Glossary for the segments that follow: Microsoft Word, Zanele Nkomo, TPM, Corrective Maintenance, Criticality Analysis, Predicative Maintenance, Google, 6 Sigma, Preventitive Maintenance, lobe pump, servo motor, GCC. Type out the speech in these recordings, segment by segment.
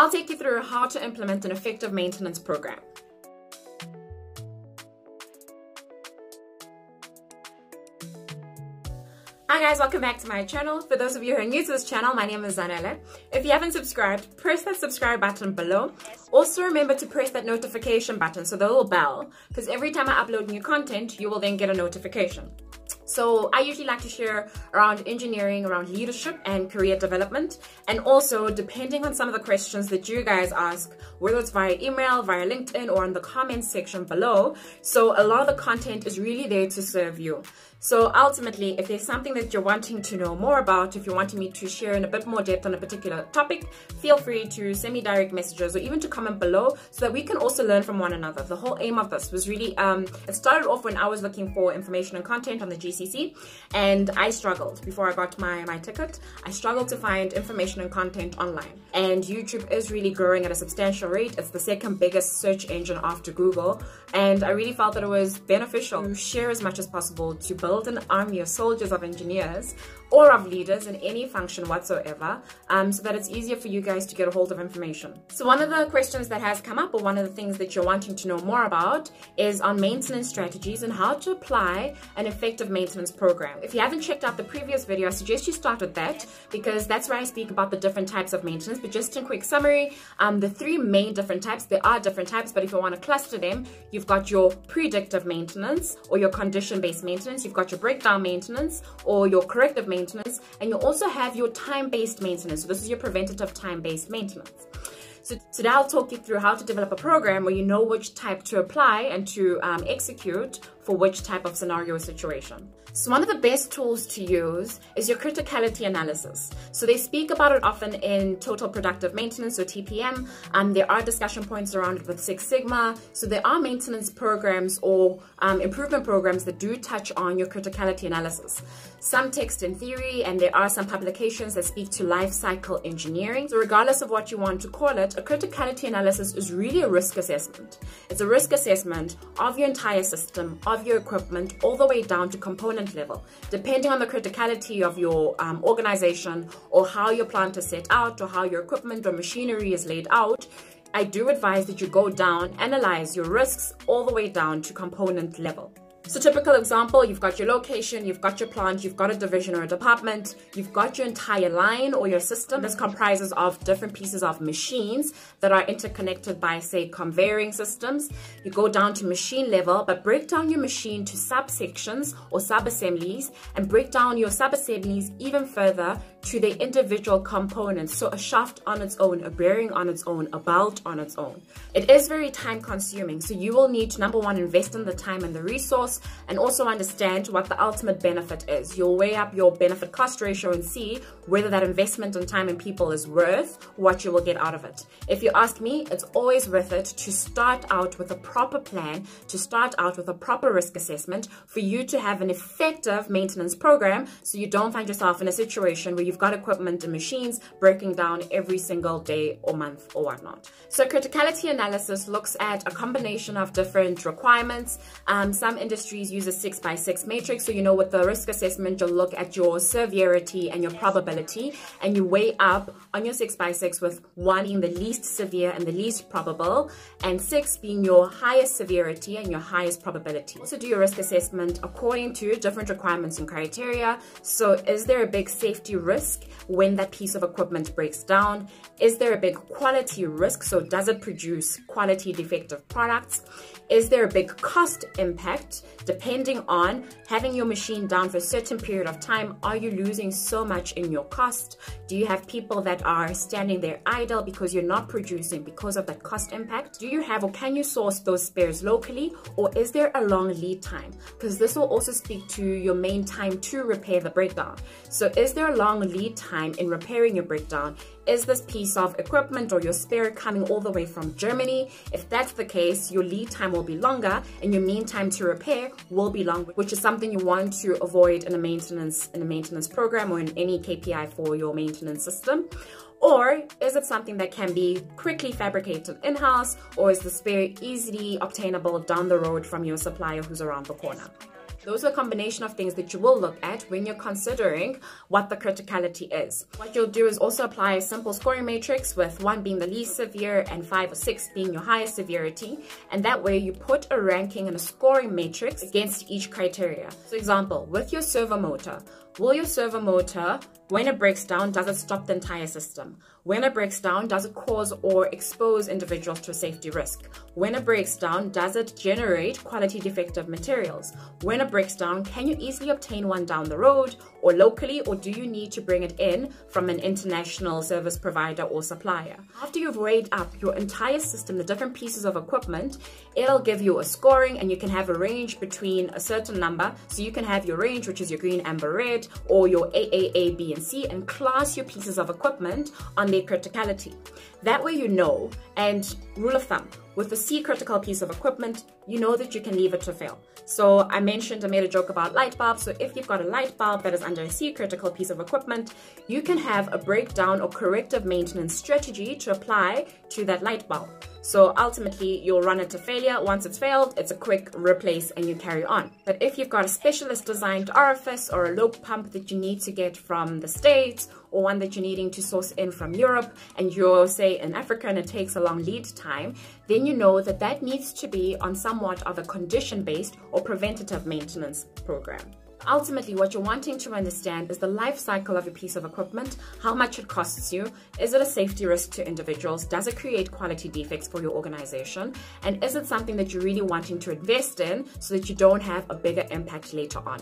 I'll take you through how to implement an effective maintenance program. Hi guys, welcome back to my channel. For those of you who are new to this channel, my name is Zanele. If you haven't subscribed, press that subscribe button below. Also remember to press that notification button, so the little bell, because every time I upload new content, you will then get a notification. So I usually like to share around engineering, around leadership and career development, and also depending on some of the questions that you guys ask, whether it's via email, via LinkedIn, or in the comments section below. So a lot of the content is really there to serve you. So ultimately, if there's something that you're wanting to know more about, if you're wanting me to share in a bit more depth on a particular topic, feel free to send me direct messages or even to comment below so that we can also learn from one another. The whole aim of this was really, it started off when I was looking for information and content on the GCC, and I struggled before I got my ticket. I struggled to find information and content online, and YouTube is really growing at a substantial rate. It's the second biggest search engine after Google, and I really felt that it was beneficial to share as much as possible to build an army of soldiers, of engineers, or of leaders in any function whatsoever, so that it's easier for you guys to get a hold of information. So one of the questions that has come up, or one of the things that you're wanting to know more about, is on maintenance strategies and how to apply an effective maintenance program. If you haven't checked out the previous video, I suggest you start with that, because that's where I speak about the different types of maintenance. But just in quick summary, the three main different types, there are different types, but if you want to cluster them, you've got your predictive maintenance or your condition-based maintenance, you've got your breakdown maintenance or your corrective maintenance, and you also have your time-based maintenance. So this is your preventative time-based maintenance. So today I'll talk you through how to develop a program where you know which type to apply and to execute for which type of scenario or situation. So one of the best tools to use is your criticality analysis. So they speak about it often in total productive maintenance, or TPM. There are discussion points around it with 6 Sigma. So there are maintenance programs or improvement programs that do touch on your criticality analysis. Some text in theory, and there are some publications that speak to life cycle engineering. So regardless of what you want to call it, a criticality analysis is really a risk assessment. It's a risk assessment of your entire system, of your equipment, all the way down to component level, depending on the criticality of your organization, or how your plant is set out, or how your equipment or machinery is laid out. I do advise that you go down, analyze your risks all the way down to component level. So typical example, you've got your location, you've got your plant, you've got a division or a department, you've got your entire line or your system. This comprises of different pieces of machines that are interconnected by, say, conveying systems. You go down to machine level, but break down your machine to subsections or sub-assemblies, and break down your sub-assemblies even further to the individual components. So a shaft on its own, a bearing on its own, a belt on its own. It is very time consuming, so you will need to, number one, invest in the time and the resource, and also understand what the ultimate benefit is. You'll weigh up your benefit cost ratio and see whether that investment in time and people is worth what you will get out of it. If you ask me, it's always worth it to start out with a proper plan, to start out with a proper risk assessment, for you to have an effective maintenance program, so you don't find yourself in a situation where you've got equipment and machines breaking down every single day or month or whatnot. So criticality analysis looks at a combination of different requirements. Some industries use a 6x6 matrix, so you know with the risk assessment you'll look at your severity and your probability, and you weigh up on your 6x6 with 1 being the least severe and the least probable, and 6 being your highest severity and your highest probability. Also do your risk assessment according to different requirements and criteria. So is there a big safety risk when that piece of equipment breaks down? Is there a big quality risk? So does it produce quality defective products? Is there a big cost impact? Depending on having your machine down for a certain period of time, are you losing so much in your cost? Do you have people that are standing there idle because you're not producing because of that cost impact? Do you have, or can you source those spares locally, or is there a long lead time? Because this will also speak to your main time to repair the breakdown. So is there a long lead time in repairing your breakdown? Is this piece of equipment or your spare coming all the way from Germany? If that's the case, your lead time will be longer and your mean time to repair will be long, which is something you want to avoid in a maintenance program or in any KPI for your maintenance system. Or is it something that can be quickly fabricated in-house, or is the spare easily obtainable down the road from your supplier who's around the corner? Those are a combination of things that you will look at when you're considering what the criticality is. What you'll do is also apply a simple scoring matrix with 1 being the least severe and 5 or 6 being your highest severity. And that way you put a ranking and a scoring matrix against each criteria. For example, with your servo motor, will your servo motor, when it breaks down, does it stop the entire system? When it breaks down, does it cause or expose individuals to a safety risk? When it breaks down, does it generate quality defective materials? When it breaks down, can you easily obtain one down the road or locally, or do you need to bring it in from an international service provider or supplier? After you've weighed up your entire system, the different pieces of equipment, it'll give you a scoring and you can have a range between a certain number. So you can have your range, which is your green, amber, red, or your AAA, B and C, and class your pieces of equipment on their criticality. That way you know, and rule of thumb, with a C critical piece of equipment, you know that you can leave it to fail. So I made a joke about light bulbs. So if you've got a light bulb that is under a C critical piece of equipment, you can have a breakdown or corrective maintenance strategy to apply to that light bulb. So ultimately, you'll run it to failure. Once it's failed, it's a quick replace and you carry on. But if you've got a specialist designed orifice or a lobe pump that you need to get from the States, or one that you're needing to source in from Europe, and you're, say, in Africa, and it takes a long lead time, then you know that that needs to be on somewhat of a condition-based or preventative maintenance program. Ultimately, what you're wanting to understand is the life cycle of a piece of equipment, how much it costs you, is it a safety risk to individuals, does it create quality defects for your organization, and is it something that you're really wanting to invest in so that you don't have a bigger impact later on.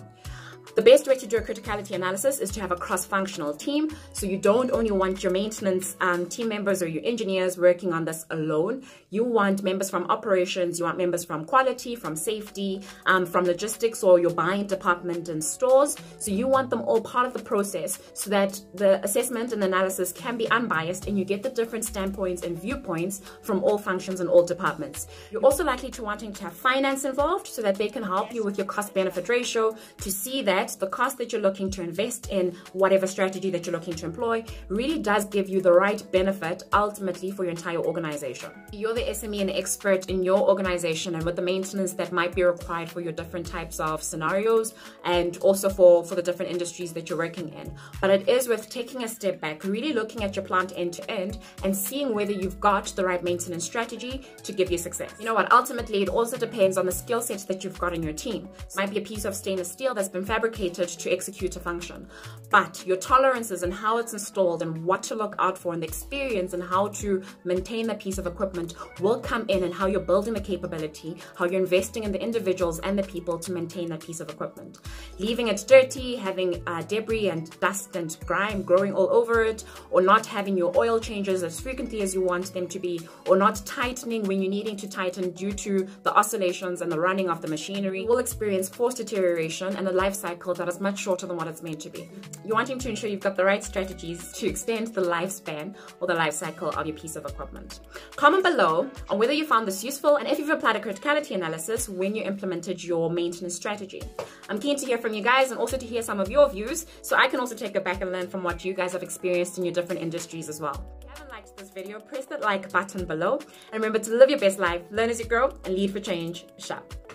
The best way to do a criticality analysis is to have a cross-functional team, so you don't only want your maintenance team members or your engineers working on this alone. You want members from operations, you want members from quality, from safety, from logistics, or your buying department and stores. So you want them all part of the process so that the assessment and analysis can be unbiased and you get the different standpoints and viewpoints from all functions and all departments. You're also likely to wanting to have finance involved so that they can help you with your cost-benefit ratio to see that the cost that you're looking to invest in whatever strategy that you're looking to employ really does give you the right benefit ultimately for your entire organization. You're the SME and expert in your organization, and with the maintenance that might be required for your different types of scenarios and also for the different industries that you're working in. But it is worth taking a step back, really looking at your plant end to end and seeing whether you've got the right maintenance strategy to give you success. You know what, ultimately it also depends on the skill sets that you've got on your team. It might be a piece of stainless steel that's been fabricated to execute a function, but your tolerances and how it's installed and what to look out for and the experience and how to maintain that piece of equipment will come in, and how you're building the capability, how you're investing in the individuals and the people to maintain that piece of equipment. Leaving it dirty, having debris and dust and grime growing all over it, or not having your oil changes as frequently as you want them to be, or not tightening when you're needing to tighten due to the oscillations and the running of the machinery, will experience forced deterioration and a life cycle that is much shorter than what it's meant to be. You're wanting to ensure you've got the right strategies to extend the lifespan or the life cycle of your piece of equipment. Comment below on whether you found this useful and if you've applied a criticality analysis when you implemented your maintenance strategy. I'm keen to hear from you guys and also to hear some of your views, so I can also take it back and learn from what you guys have experienced in your different industries as well. If you haven't liked this video, press that like button below, and remember to live your best life, learn as you grow, and lead for change. Sharp.